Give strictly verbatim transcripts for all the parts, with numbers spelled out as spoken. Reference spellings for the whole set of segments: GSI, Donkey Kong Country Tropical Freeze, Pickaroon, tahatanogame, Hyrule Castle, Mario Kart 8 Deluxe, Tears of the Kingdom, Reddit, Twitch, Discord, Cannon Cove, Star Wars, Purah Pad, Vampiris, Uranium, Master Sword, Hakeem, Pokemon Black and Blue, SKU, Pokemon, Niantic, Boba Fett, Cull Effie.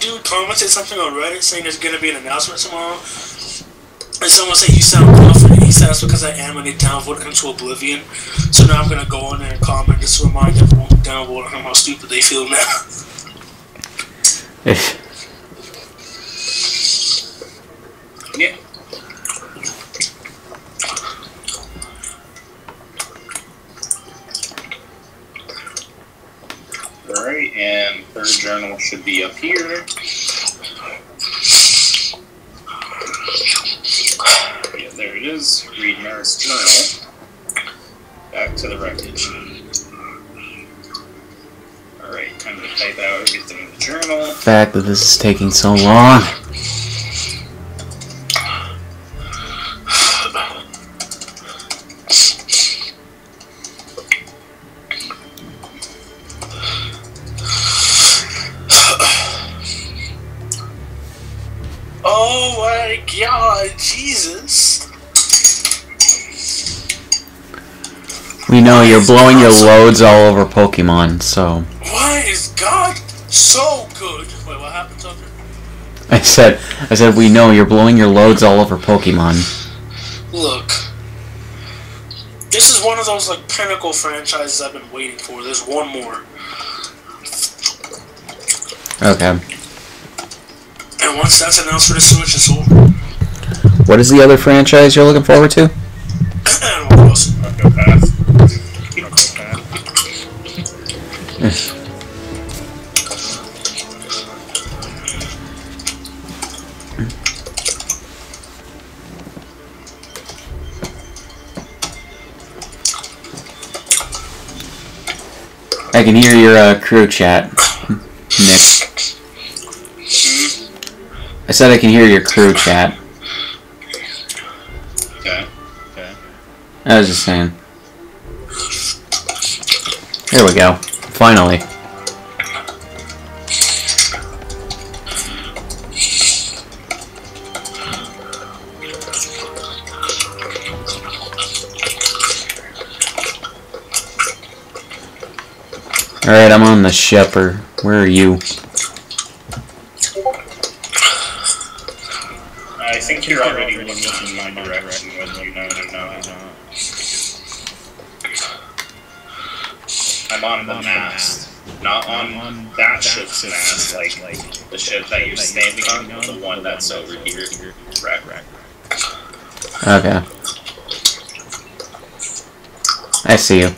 some dude commented something on Reddit saying there's going to be an announcement tomorrow. And someone said, you sound confident. He said, that's because I am, and they downvoted him to oblivion. So now I'm going to go on there and comment just to remind everyone to downvote him how stupid they feel now. Yeah. Alright, and third journal should be up here. Yeah, there it is. Read Maris journal. Back to the wreckage. Alright, time to type out everything in the journal. The fact that this is taking so long. We know you're blowing your loads all over Pokemon, so. Why is God so good? Wait, what happened, Tucker? I said, I said, we know you're blowing your loads all over Pokemon. Look, this is one of those like pinnacle franchises I've been waiting for. There's one more. Okay. And once that's announced for the Switch, it's over. What is the other franchise you're looking forward to? I can hear your uh, crew chat, Nick. I said I can hear your crew chat. Okay. Okay. I was just saying. Here we go. Finally. Alright, I'm on the Shepherd. Where are you? I think you're already looking in my direction, whether you know it or not. I'm on the mast. Not on that ship's mast, like, like the ship that you're standing on, but the one that's over here. Right, right, right. Okay. I see you.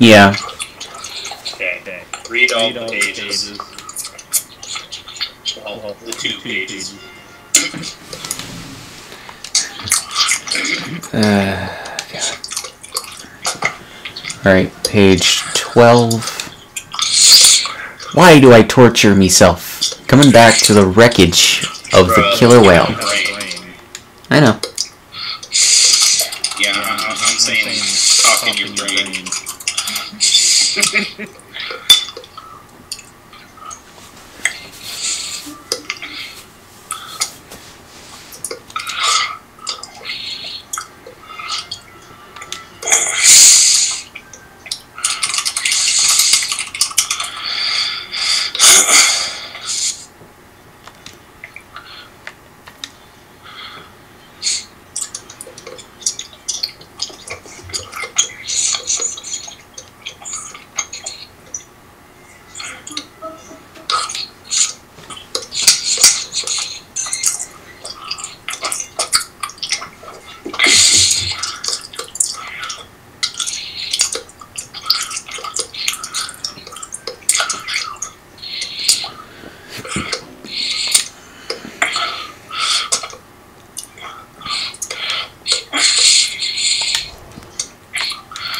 Yeah. Okay, okay. Read all Read the all pages. pages. All, all the two pages. uh, God. Alright, page twelve. Why do I torture myself? Coming back to the wreckage of Bruh, the killer whale. Brain. I know. Yeah, I'm, I'm saying talk in your brain. brain.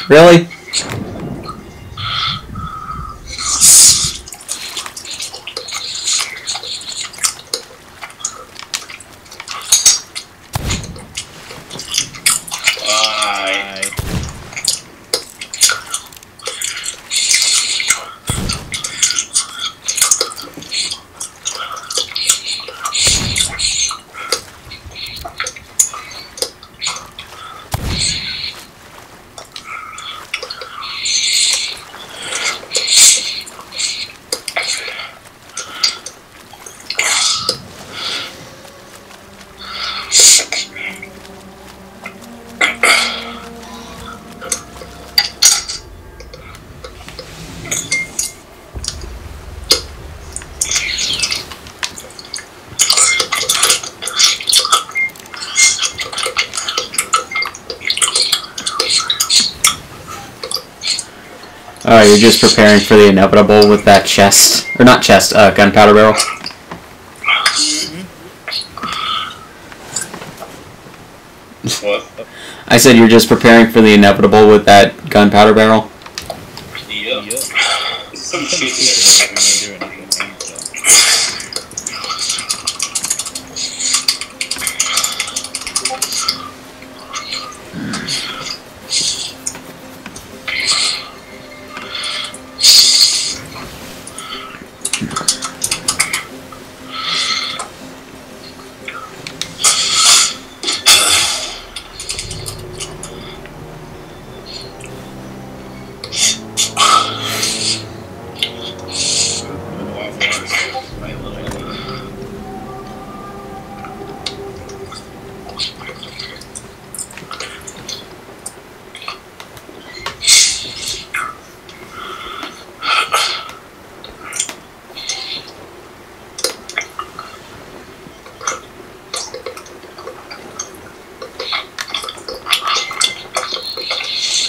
Really? Alright, you're just preparing for the inevitable with that chest. Or not chest, uh, gunpowder barrel. Mm-hmm. What? I said you're just preparing for the inevitable with that gunpowder barrel. Yeah. Yeah. Some shooting there.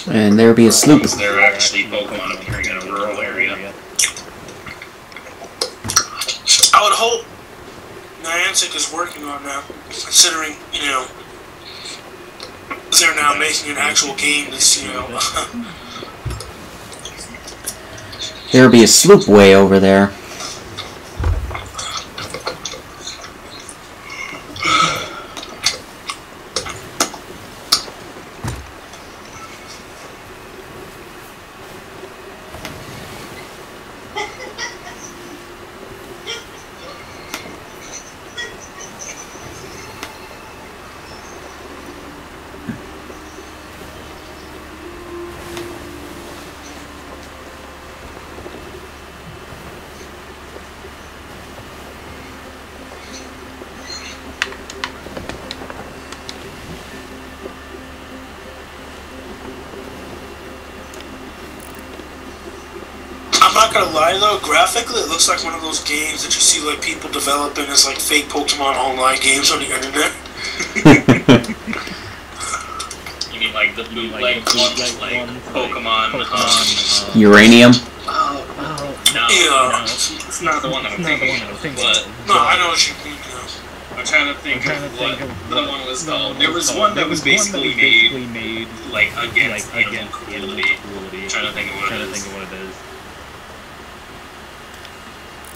And there would be a sloop. Is there actually Pokemon appearing in a rural area? I would hope Niantic is working on that, considering, you know, they're now making an actual game this, you know. There would be a sloop way over there. I'm not gonna lie though, graphically it looks like one of those games that you see like people developing as like fake Pokemon online games on the internet. You mean like the bootleg ones, like Pokemon, Pokemon um, Uranium? Uh, no, yeah. No, it's not the one that I'm thinking of. But no, I know what you mean. I'm trying to think trying of to what think of the what one was called. No, there was one that was, was basically, one that basically made, made like against like, animal cruelty. I'm trying to think of what it is.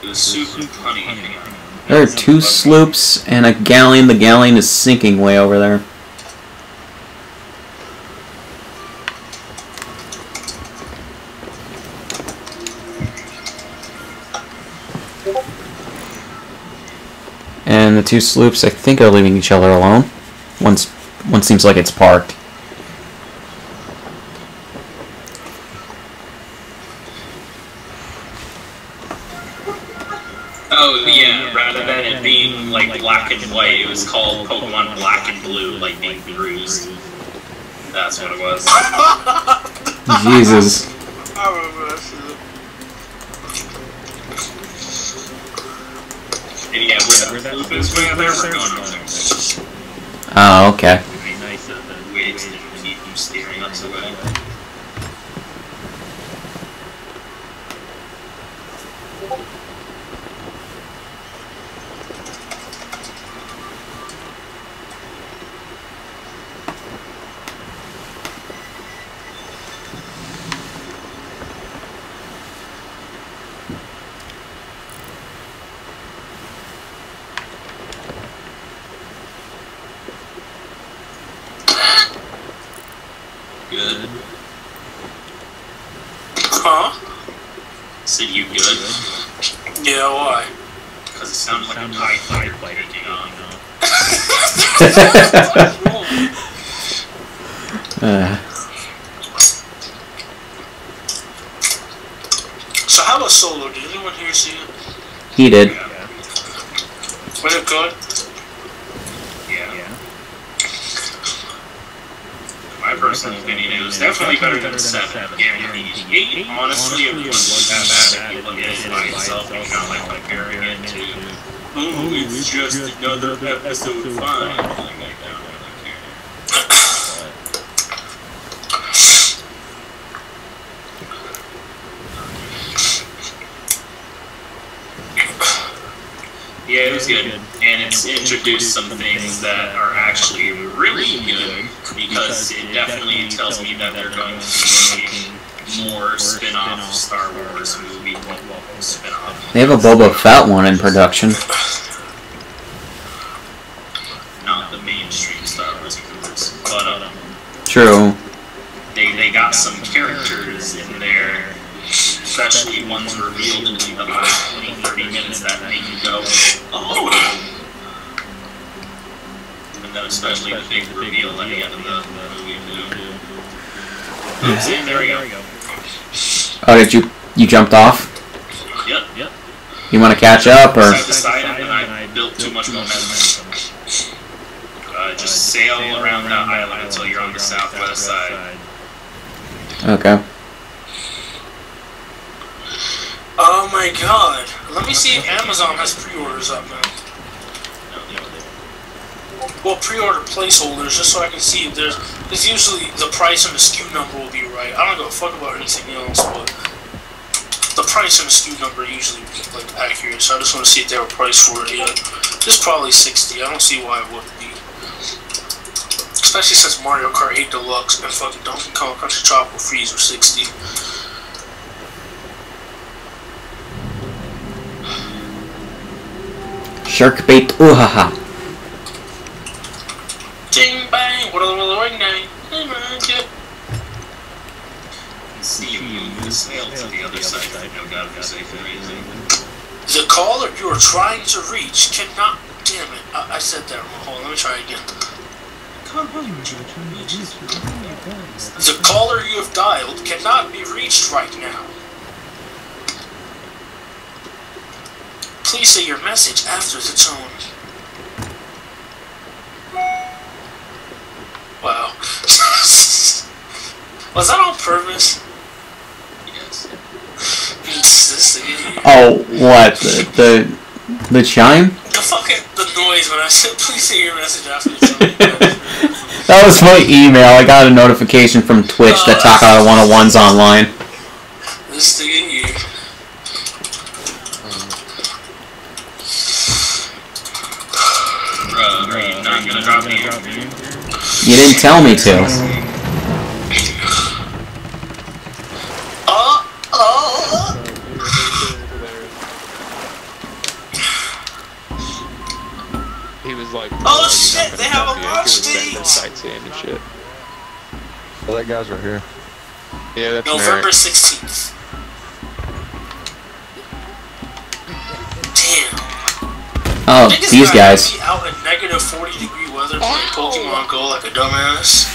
It was super funny. There are two sloops and a galleon. The galleon is sinking way over there. And the two sloops, I think, are leaving each other alone. One's, one seems like it's parked. And white, it was called Pokemon Black and Blue, like being bruised. That's what it was. Jesus. I remember that shit. And yeah, where that loop is, where they're going over there. Oh, okay. It'd be nice that the waves didn't keep you steering us away. Huh? Said you good? Yeah, why? Because it sounded like a pie fighter picking on. So how about Solo? Did anyone here see it? He did. Yeah. Yeah. Was it good? Yeah. Yeah. My personal opinion, it was definitely better than seven. Yeah, I mean, eight, honestly, it wasn't that bad. If you look at it by itself, you kind of like comparing it to, oh, it's just another episode five. Yeah, it was good. And it's introduced some things that are actually really good. Because it definitely tells me that they're going to be making more spin-off Star Wars movie spin-off. They have a Boba Fett one in production. Not the mainstream Star Wars movies, but um, true. They they got some characters in there, especially ones revealed in the last twenty, thirty minutes that make you go, oh. Especially the big reveal at the end of the movie. Oops, yeah, there we go. Oh, did you you jumped off? Yep, yep. You want to catch up or? I decided that I built too much momentum. Uh, just sail around that island until you're on the southwest side. Okay. Oh my God! Let me see if Amazon has pre-orders up now. Well, pre-order placeholders, just so I can see if there's... Because usually the price and the S K U number will be right. I don't give a fuck about anything else, but... The price and the S K U number usually be, like, accurate, so I just want to see if they have a price for it yet. This is probably sixty. I don't see why it wouldn't be. Especially since Mario Kart eight Deluxe and fucking Donkey Kong Country Tropical Freeze were sixty. Shark bait, uhaha. Ding bang! What a little ring dang! Hey man, get see you move the snail to the other side. I know God for safe reason. The caller you are trying to reach cannot. Damn it! I, I said that wrong. Hold on, let me try again. The caller you have dialed cannot be reached right now. Please say your message after the tone. Wow. Was that on purpose? Yes. Oh, what? The, the the chime? The fucking the noise when I said please say your message after the chime. That was my email. I got a notification from Twitch uh, that Taco one oh one's online. This thing in here. Bruh, are you not gonna drop me here? You didn't tell me to. Uh, uh. He was like, oh shit, they have a launch date! And shit. Well, that guy's right here. Yeah, that's November sixteenth. Damn. Oh, these guys. Out in negative forty degrees. They're playing Pokemon Go like a dumbass.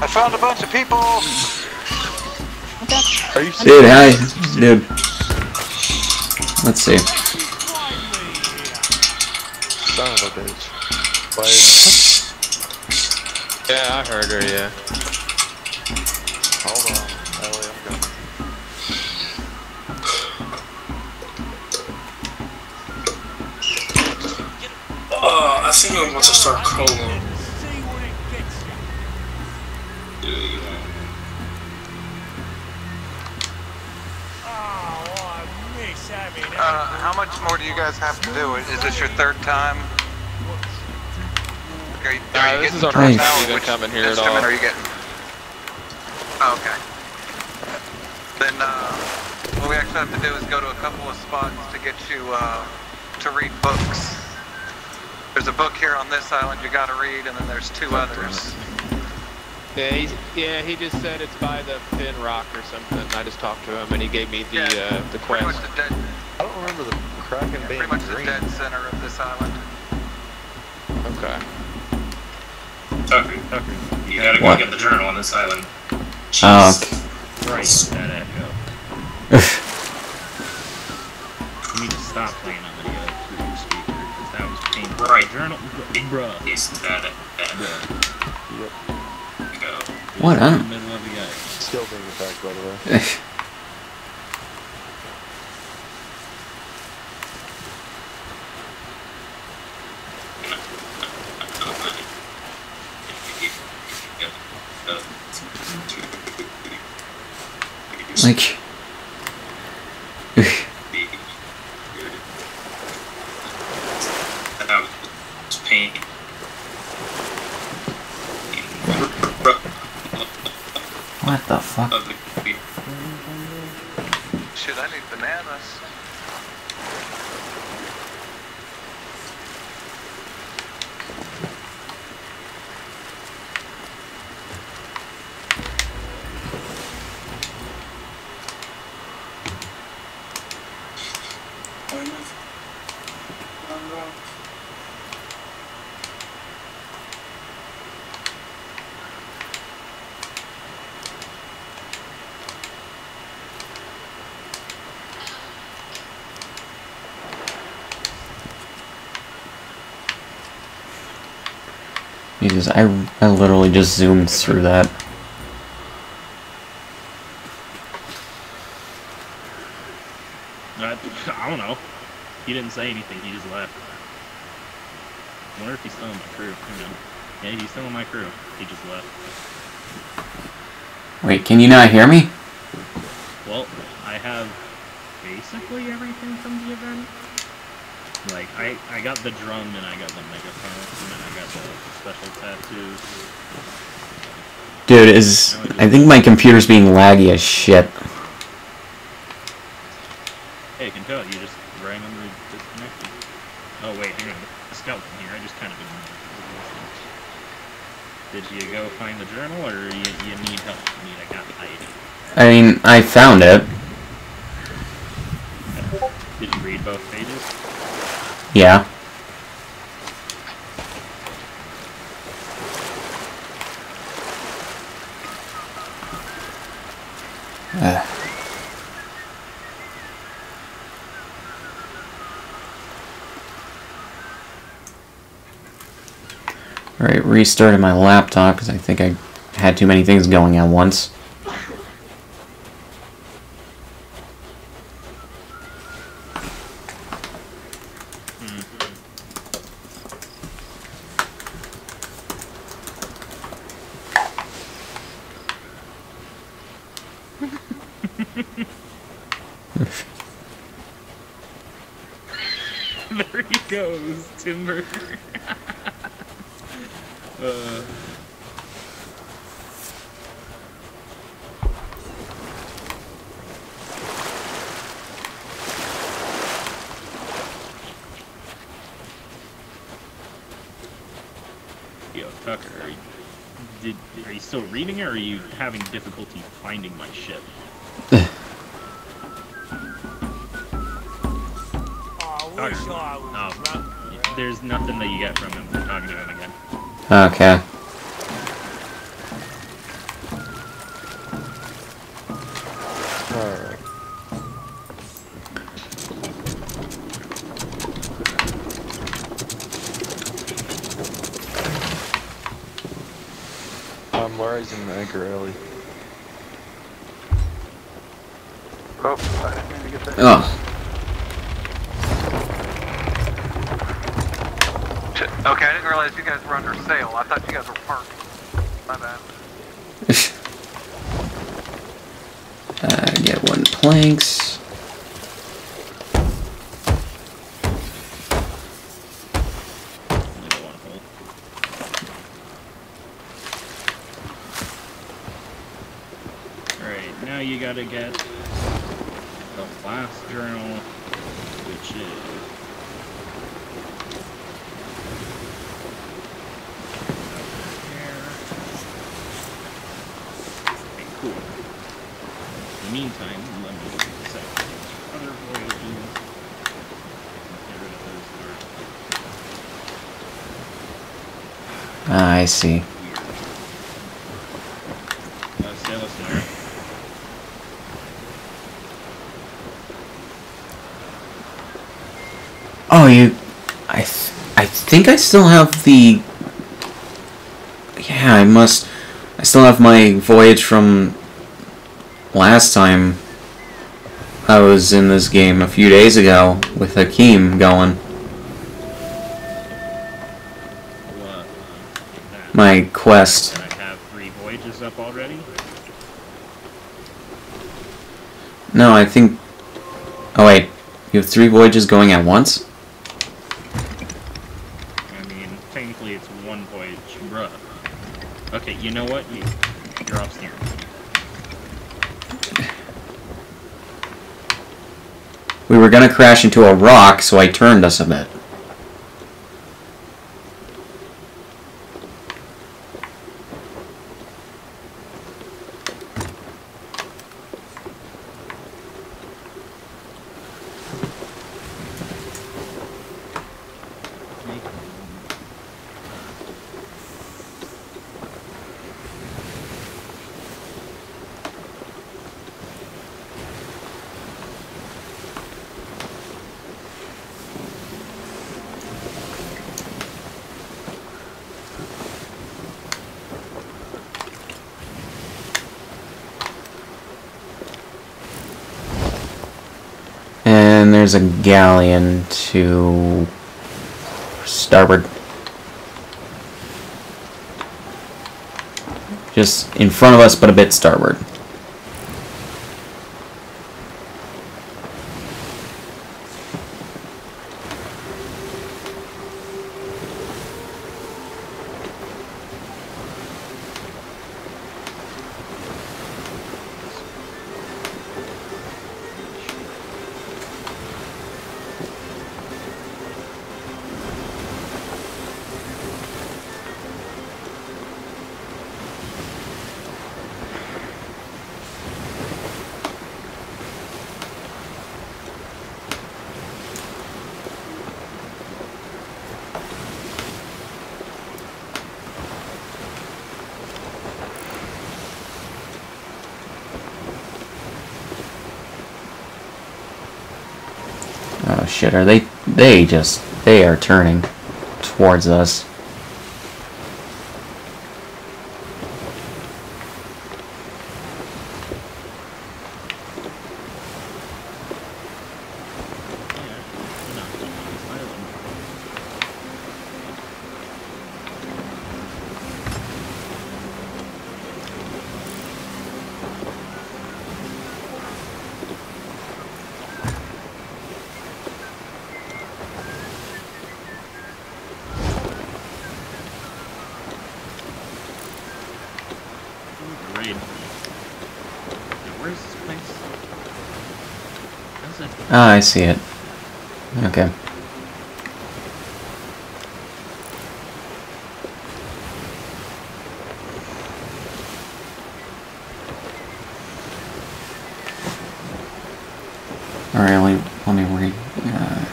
I found a bunch of people. Are you dude, hi, dude. Let's see. Son of a bitch. Yeah, I heard her. Yeah. Hold on, Ellie, I'm going. Oh. I think I want to start calling. Uh, how much more do you guys have to do? Is this your third time? Are you, are you uh, this is our first time. Which coming here instrument at all. Are you getting? Oh, okay. Then uh, what we actually have to do is go to a couple of spots to get you uh, to read books. There's a book here on this island you gotta read, and then there's two others. Yeah, he's, yeah, he just said it's by the Fin Rock or something. I just talked to him and he gave me the yeah, uh, the quest. Pretty much the dead, I don't remember the Kraken yeah, being pretty much green. The dead center of this island. Okay. Tucker, Tucker, you gotta go what? Get the journal on this island. Jeez. Oh. Christ, that echo. You need to stop playing on the uh, computer speaker, because that was painful. Right. Journal, bruh. It's that echo. Yep. Go. What up? Still being attacked, by the way. Like, that was pain. What the fuck? Shit, I need bananas. Jesus, I, I literally just zoomed through that. I, I don't know. He didn't say anything, he just left. I wonder if he's still in my crew. Yeah, he's still in my crew. He just left. Wait, can you not hear me? Well, I have basically everything from the event. Like, I, I got the drum, and I got the megaphone, and then I got the special tattoos. Dude, is... I think my computer's being laggy as shit. Hey, you can tell, you just randomly disconnected. Oh, wait, hang on. The skeleton here, I just kind of ignored it. Did you go find the journal, or you, you need help? You need a guide? I mean, I found it. Okay. Did you read both pages? Yeah. Uh. Alright, restarted my laptop because I think I had too many things going at once. There he goes, Timber. uh. Yo, Tucker, are you, did, are you still reading it, or are you having difficulty finding my ship? Oh, there's nothing that you get from him. We're talking to him again. Okay. All right. Um, Larry's in the anchor early. Oh, I didn't mean to get that. Oh. Okay, I didn't realize you guys were under sail. I thought you guys were parked. My bad. uh, get one planks. Alright, now you gotta get the last journal, which is... the meantime, let me set up this other voyage and get rid of those. Ah, I see. Oh, you... I th I think I still have the... Yeah, I must... I still have my voyage from last time I was in this game a few days ago with Hakeem going. What? My quest. Can I have three voyages up already? No, I think... Oh, wait. You have three voyages going at once? Okay, you know what? You, you're off steering. We were gonna crash into a rock, so I turned us a bit. There's a galleon to starboard. Just in front of us, but a bit starboard. Shit, are they, they just, they are turning towards us. Ah, I see it. Okay. Alright, let me, let me read. Uh,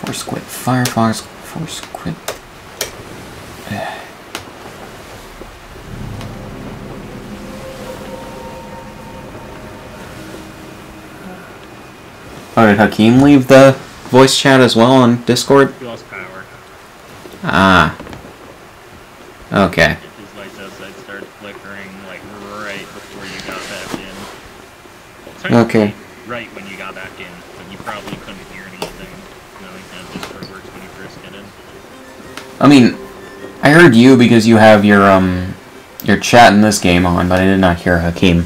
force quit. Firefox, force quit. Oh, did Hakeem leave the voice chat as well on Discord? He lost power. Ah. Okay. His lights outside started flickering like right before you got back in. Sorry, okay. Right when you got back in, but you probably couldn't hear anything. Knowing how Discord works when you first get in. I mean, I heard you because you have your um your chat in this game on, but I did not hear Hakeem.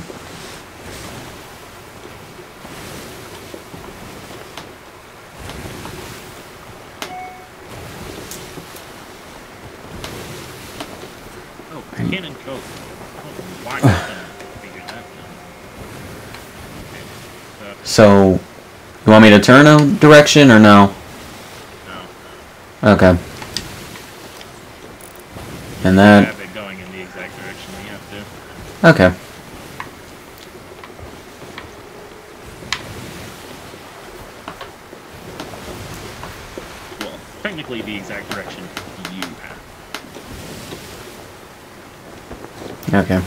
Cannon Cove. Why that okay. So, you want me to turn a direction or no? No. Okay. And that. Have it going in the exact direction we have to. Okay. Well, technically the exact direction you have. Okay.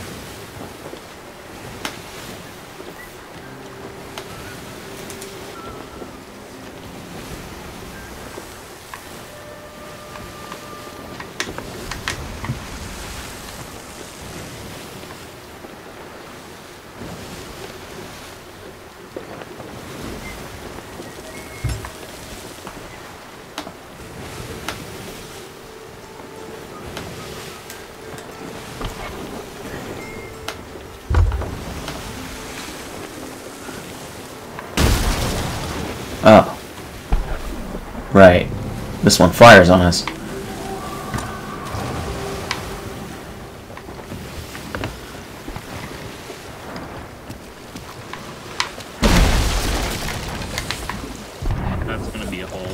Oh. Right. This one fires on us. That's gonna be a hole.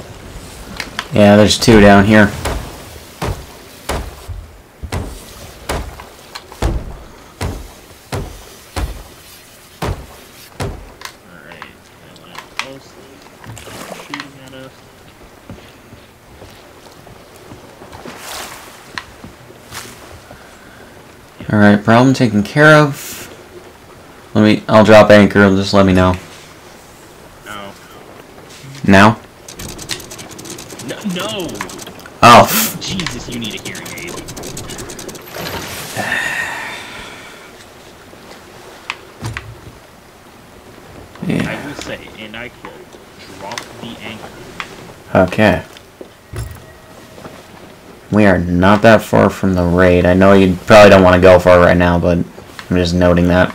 Yeah, there's two down here. Alright, problem taken care of. Let me, I'll drop anchor and just let me know. No. Now? No, no! Oh. Jesus, you need a hearing aid. Yeah. I will say, and I quote, drop the anchor. Okay. We are not that far from the raid. I know you probably don't want to go for it right now, but I'm just noting that.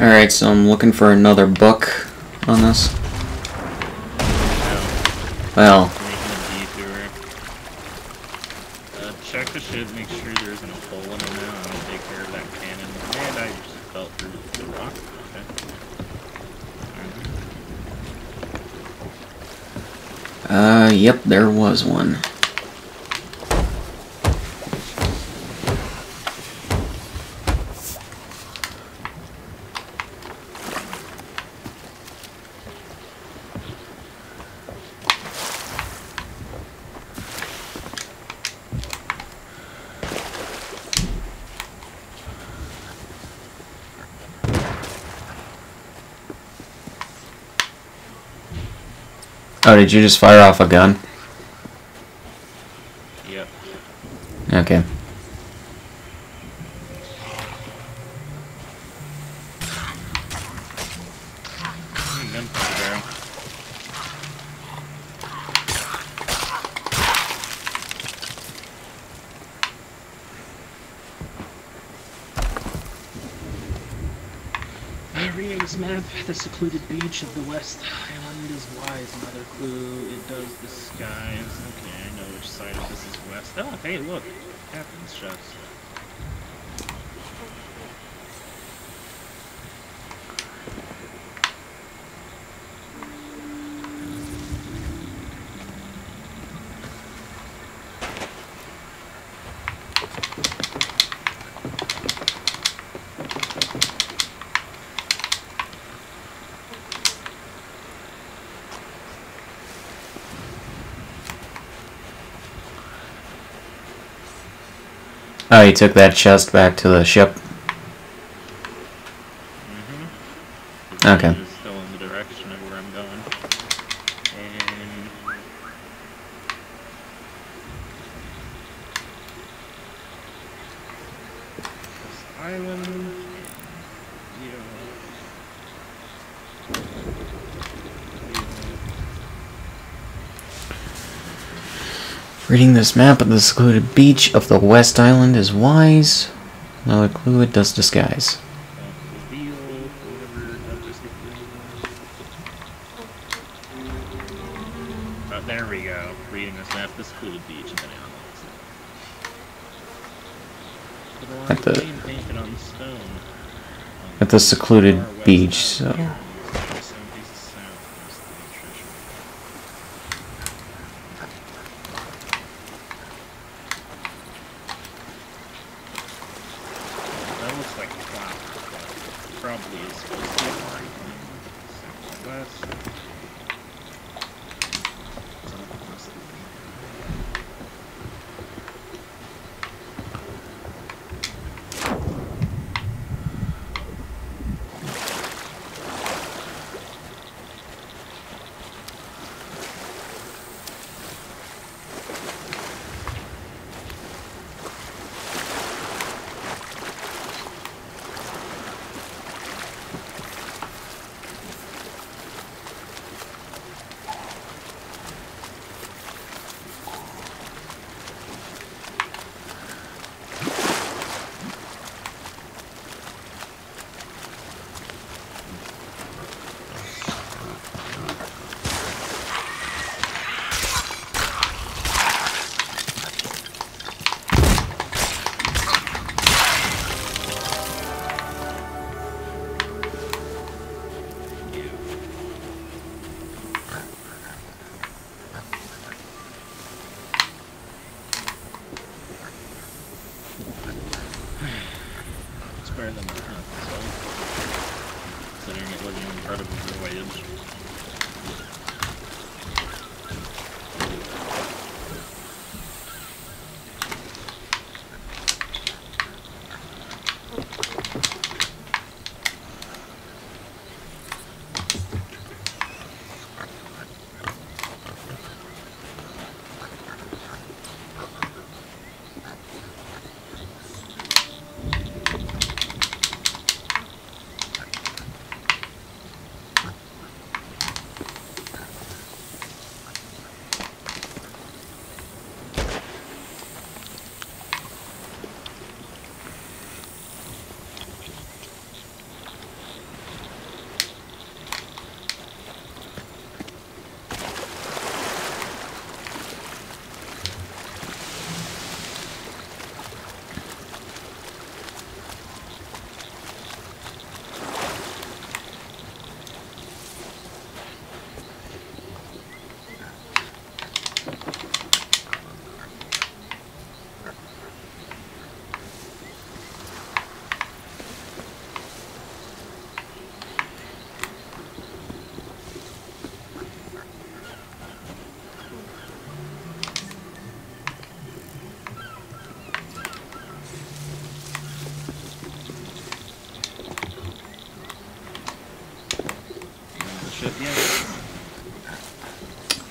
Alright, so I'm looking for another book on this. No. Well. Uh, check the shit, make sure there isn't a hole in it now. I'm gonna take care of that cannon. And I just fell through the rock. Okay. Uh, yep, there was one. Oh, did you just fire off a gun? Yep. Okay. The secluded beach of the West Island is wise, another clue, it does disguise. Okay, I know which side of this is west. Oh, hey, look, it happens, shots. Oh, he took that chest back to the ship. Mm-hmm. The okay. It's still in the direction of where I'm going. And this island. Reading this map of the secluded beach of the West Island is wise. Another clue, it does disguise. Oh, there we go. Reading this map of the secluded beach. At the, at the secluded beach, so... Yeah.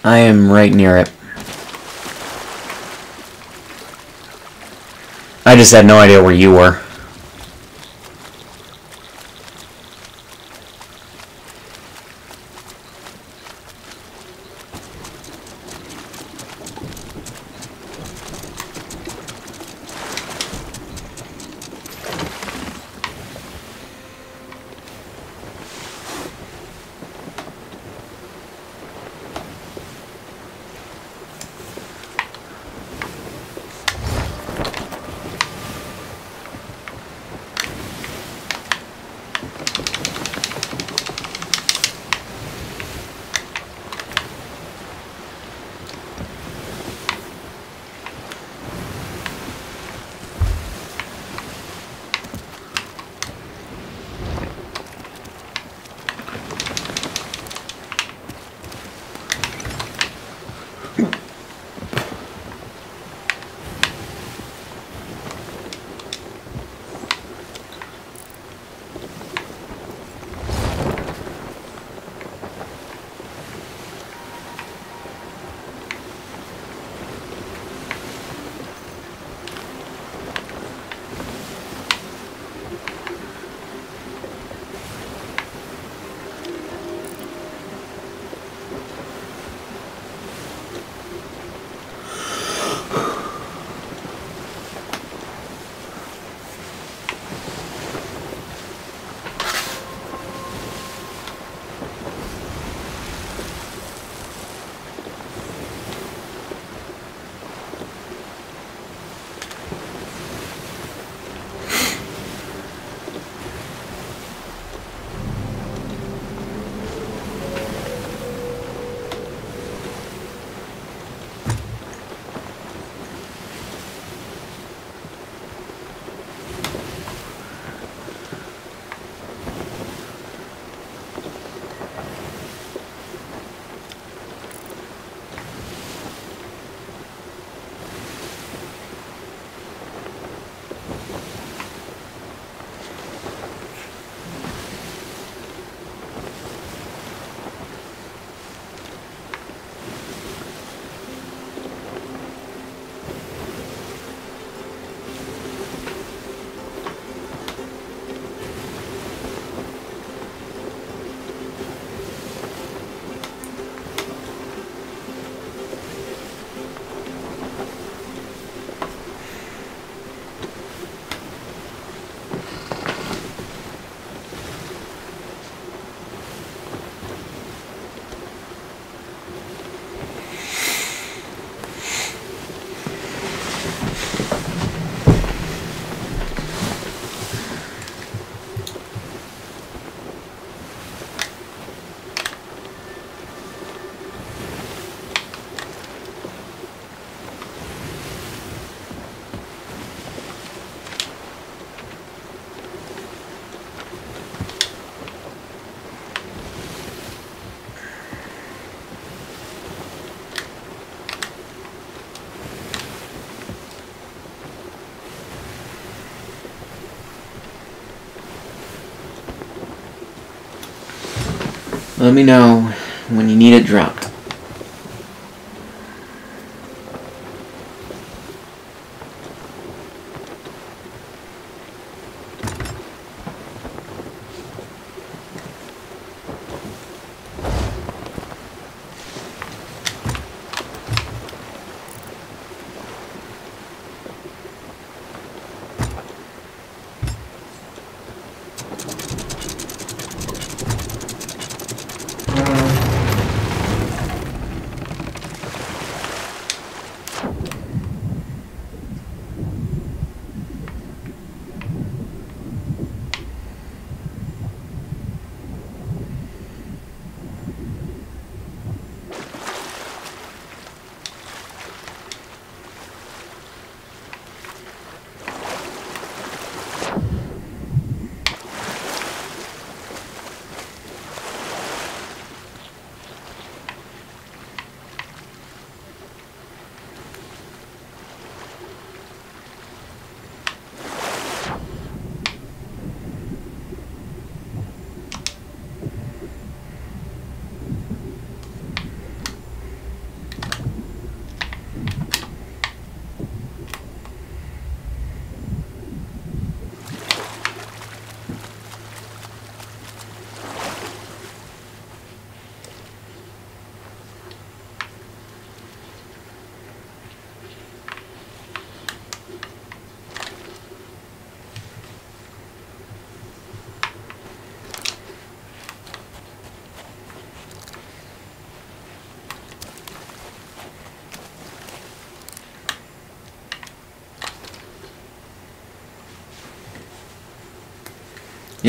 I am right near it. I just had no idea where you were. Let me know when you need it dropped.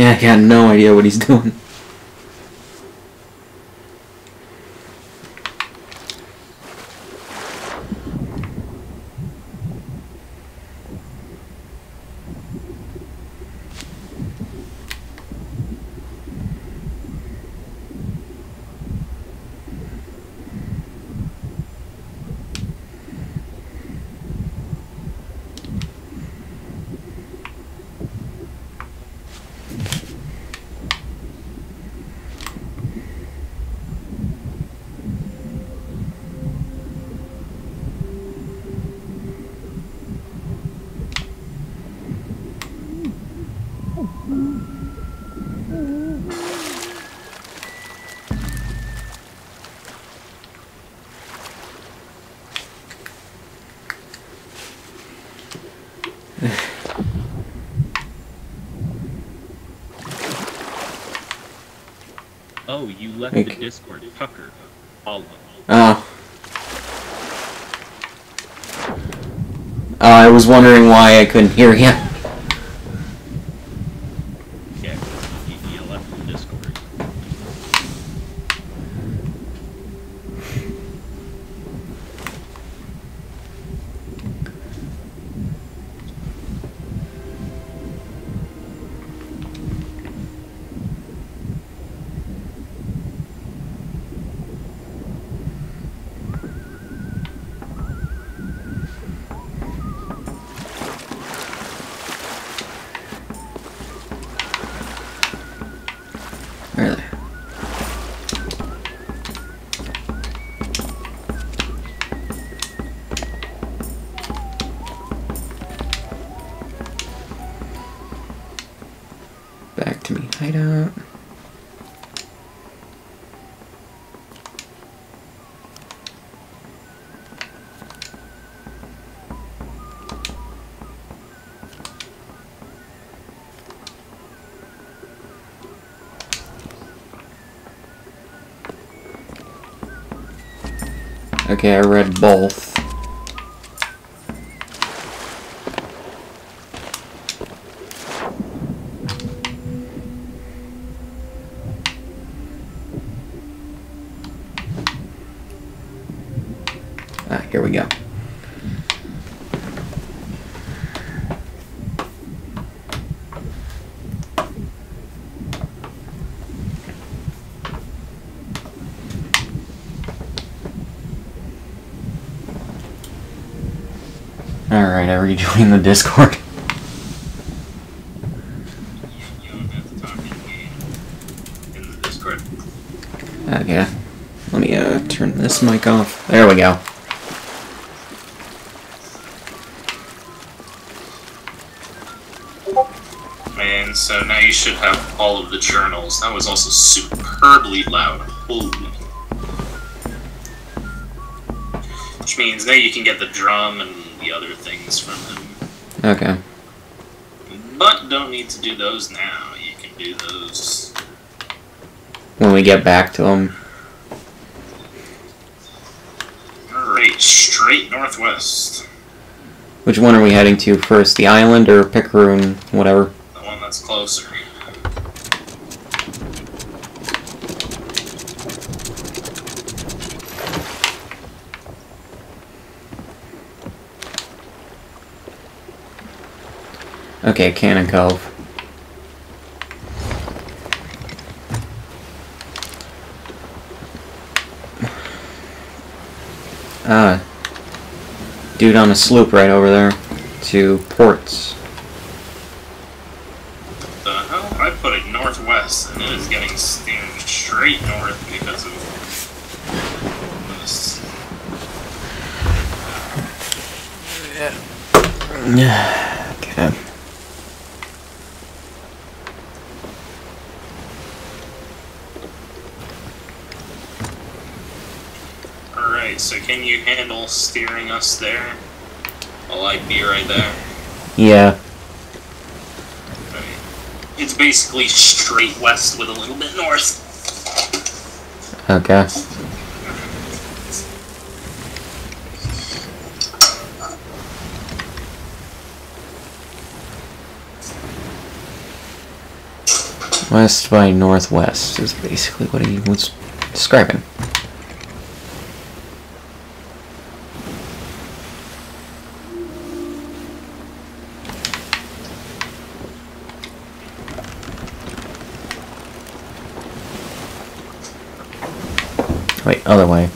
Yeah, I got no idea what he's doing. Oh, you left okay. the Discord, Tucker. All of them. Oh. Oh, I was wondering why I couldn't hear you. Yeah, you left the Discord. Okay, I read both. Ah, here we go. I rejoined the Discord. You don't have to talk in the, in the Discord. Okay. Let me uh, turn this mic off. There we go. And so now you should have all of the journals. That was also superbly loud. Holy. Which means now you can get the drum and the other things from him. Okay. But don't need to do those now. You can do those when we get back to them. Alright, straight northwest. Which one are we heading to first? The island or Pickaroon, whatever? The one that's closer. Okay, Cannon Cove. Ah. Dude on a sloop right over there. To ports. What the hell? I put it northwest, and it is getting steamed straight north because of this. Yeah. Okay. So can you handle steering us there? Well, I'd be right there. Yeah. Right. It's basically straight west with a little bit north. Okay. West by northwest is basically what he was describing. Wait, other way.